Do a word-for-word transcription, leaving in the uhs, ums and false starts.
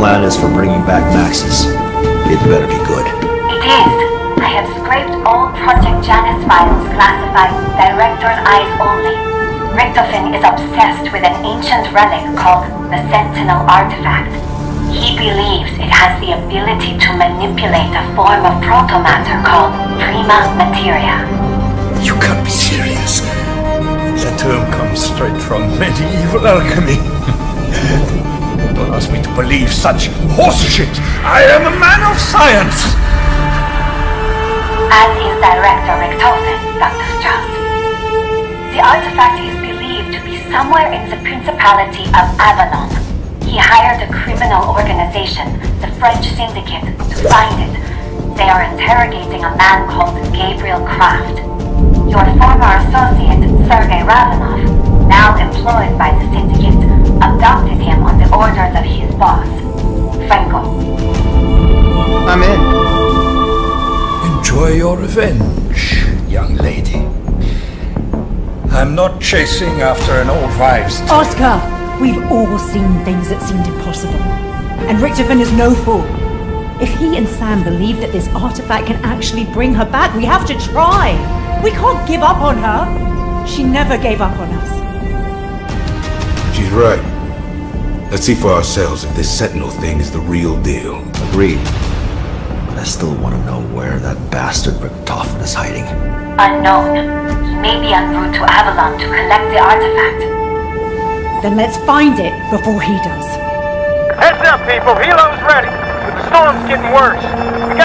plan is for bringing back Maxis. It better be good. It is. I have scraped all Project Janus files classified Director's Eyes Only. Richtofen is obsessed with an ancient relic called the Sentinel artifact. He believes it has the ability to manipulate a form of protomatter called Prima Materia. You can't be serious. That term comes straight from medieval alchemy. Don't ask me to believe such horseshit! I am a man of science! As is Director Richtofen, Doctor Strauss. The artifact is believed to be somewhere in the Principality of Avalon. He hired a criminal organization, the French Syndicate, to find it. They are interrogating a man called Gabriel Kraft. Your former associate, Sergei Ravanov, now employed by the Syndicate, abducted him on the orders of his boss, Franco. I'm in. Enjoy your revenge, young lady. I'm not chasing after an old wives' tale. Oscar, we've all seen things that seemed impossible. And Richtofen is no fool. If he and Sam believe that this artifact can actually bring her back, we have to try. We can't give up on her. She never gave up on us. She's right. Let's see for ourselves if this Sentinel thing is the real deal. Agreed. But I still want to know where that bastard Richtofen is hiding. Unknown. He may be en route to Avalon to collect the artifact. Then let's find it before he does. Heads up, people. Helo's ready. But the storm's getting worse. We got